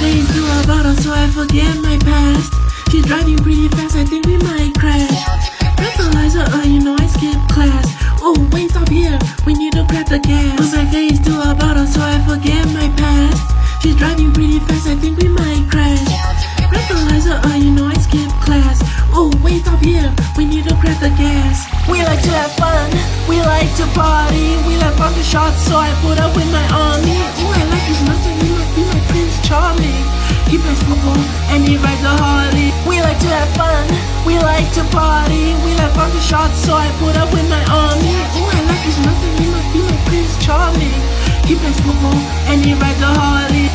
days to a bottle so I forget my past. She's driving pretty fast, I think we might crash. Breathalyzer, you know I skipped class. Oh, wait, stop here, we need to grab the gas. Put my face to a bottle so I forget my past. She's driving pretty fast, I think we might crash. Breathalyzer, you know I skipped class. Oh, wait, stop here, we need to grab the gas. We like to have fun, we like to party. We like vodka shots, so I put up with my army. Oh, I like his mustard, he might be like Prince Charlie. He plays football and he rides a Harley. We like to have fun, we like to party. We like vodka shots, so I put up with my army. Oh, I like his mustard, he might be like Prince Charlie. He plays football and he rides a Harley.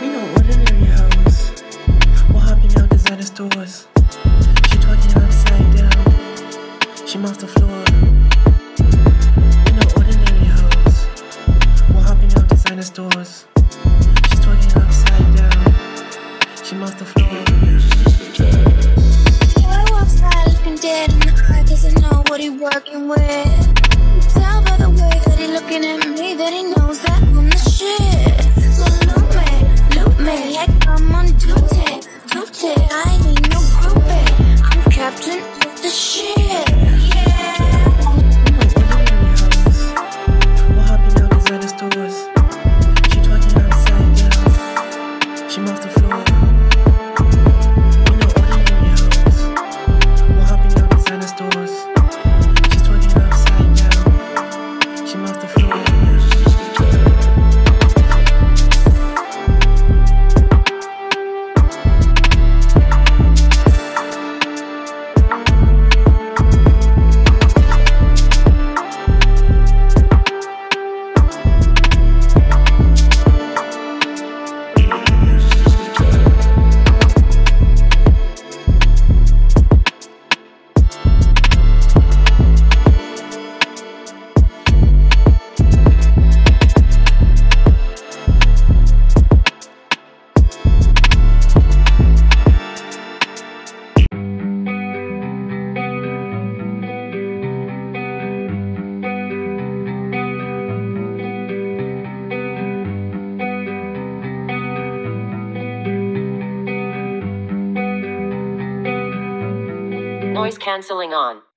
We know ordinary hoes. We're hopping out cause out of stores. She talking upside down. She mops the floor. We know ordinary hoes. We're hopping out cause out of stores. She's talking upside down. She mops the floor. Your walk's not looking dead in the eye, cause I know what he working with. You tell by the way that he looking at me that he knows that I'm the shit. Like I'm on duty, duty. I need no groupie. I'm captain of the ship. Canceling on.